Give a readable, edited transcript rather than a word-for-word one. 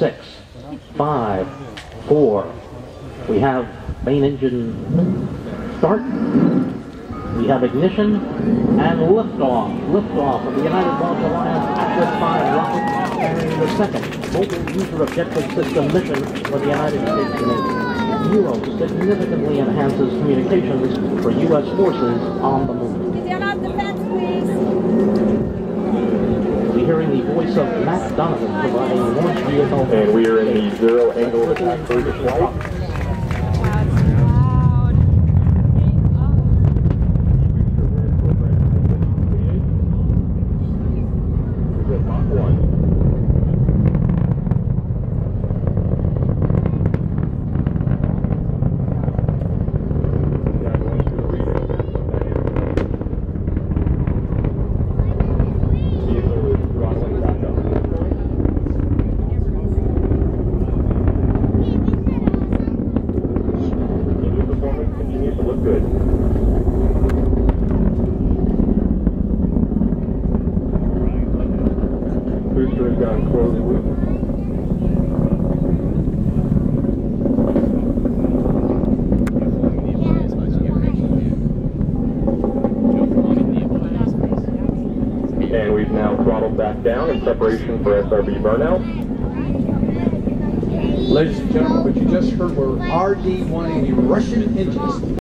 6, 5, 4. We have main engine start. We have ignition and liftoff. Liftoff of the United Launch Alliance Atlas V rocket carrying the second mobile user objective system mission for the United States Navy. MUOS significantly enhances communications for U.S. forces on the move. If you're not the fence, please. We'll be hearing the voice of Matt Donovan providing launch vehicle. And we are in the zero angle attack vertical flight. And we've now throttled back down in preparation for SRB burnout. Ladies and gentlemen, what you just heard were RD 180 Russian engines.